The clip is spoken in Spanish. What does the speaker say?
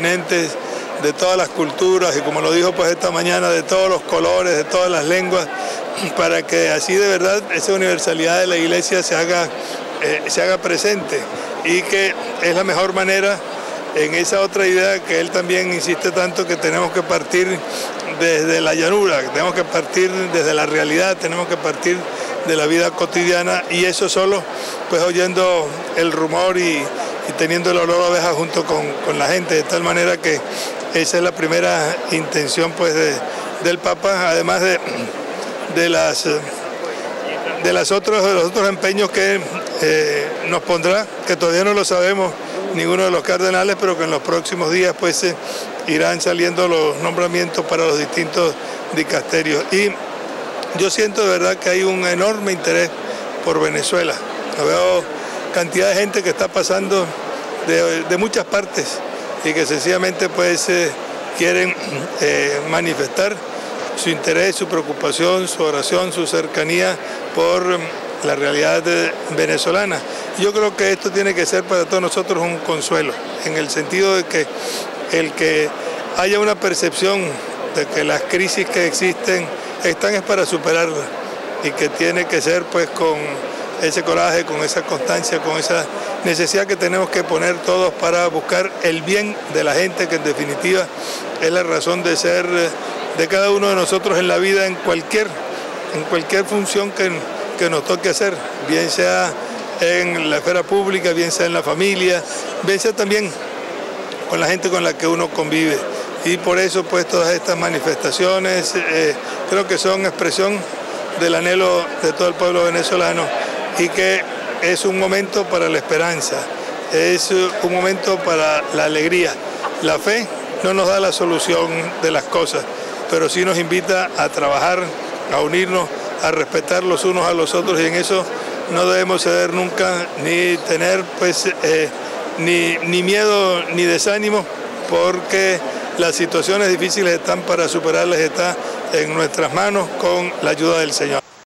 continentes, de todas las culturas y, como lo dijo pues esta mañana, de todos los colores, de todas las lenguas, para que así de verdad esa universalidad de la Iglesia se haga presente, y que es la mejor manera en esa otra idea que él también insiste tanto, que tenemos que partir desde la llanura, que tenemos que partir desde la realidad, tenemos que partir de la vida cotidiana, y eso solo pues oyendo el rumor y teniendo el olor a oveja junto con la gente, de tal manera que esa es la primera intención pues del Papa, además de los otros empeños que nos pondrá, que todavía no lo sabemos ninguno de los cardenales, pero que en los próximos días pues irán saliendo los nombramientos para los distintos dicasterios. Y yo siento de verdad que hay un enorme interés por Venezuela. Veo cantidad de gente que está pasando de muchas partes y que sencillamente pues quieren manifestar su interés, su preocupación, su oración, su cercanía por la realidad venezolana. Yo creo que esto tiene que ser para todos nosotros un consuelo, en el sentido de que el que haya una percepción de que las crisis que existen están es para superarlas, y que tiene que ser pues con ese coraje, con esa constancia, con esa necesidad que tenemos que poner todos para buscar el bien de la gente, que en definitiva es la razón de ser de cada uno de nosotros en la vida, en cualquier función que nos toque hacer, bien sea en la esfera pública, bien sea en la familia, bien sea también con la gente con la que uno convive. Y por eso pues todas estas manifestaciones creo que son expresión del anhelo de todo el pueblo venezolano, y que es un momento para la esperanza, es un momento para la alegría. La fe no nos da la solución de las cosas, pero sí nos invita a trabajar, a unirnos, a respetar los unos a los otros, y en eso no debemos ceder nunca, ni tener pues ni miedo ni desánimo, porque las situaciones difíciles están para superarlas, está en nuestras manos con la ayuda del Señor.